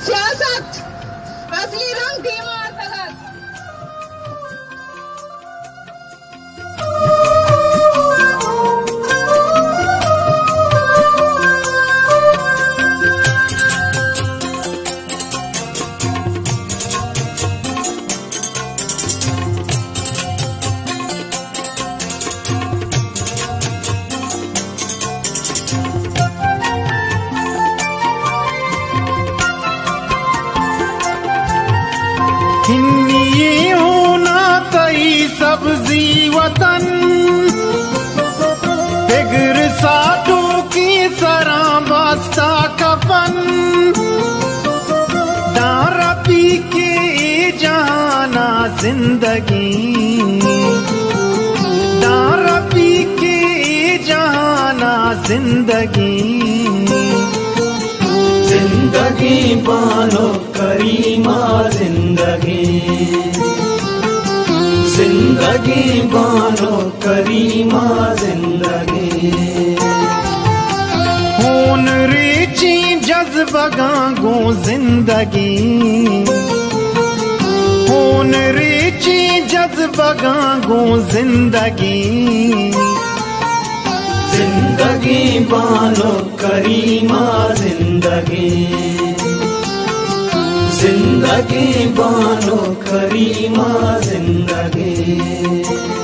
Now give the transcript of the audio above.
सियासत असली रंग दीवार तगत सब्जी वतन बिगर साटों की तरह बस्ता कफन दारा पी के जाना जिंदगी दारा पी के जाना जिंदगी जिंदगी बानो करीमा जिंदगी बानो करीमा जिंदगी खून रेची जज्बगांगो जिंदगी खून रेची जज्बगांगो जिंदगी जिंदगी बानो करीमा जिंदगी जिंदगी बानो करीमा जिंदगी।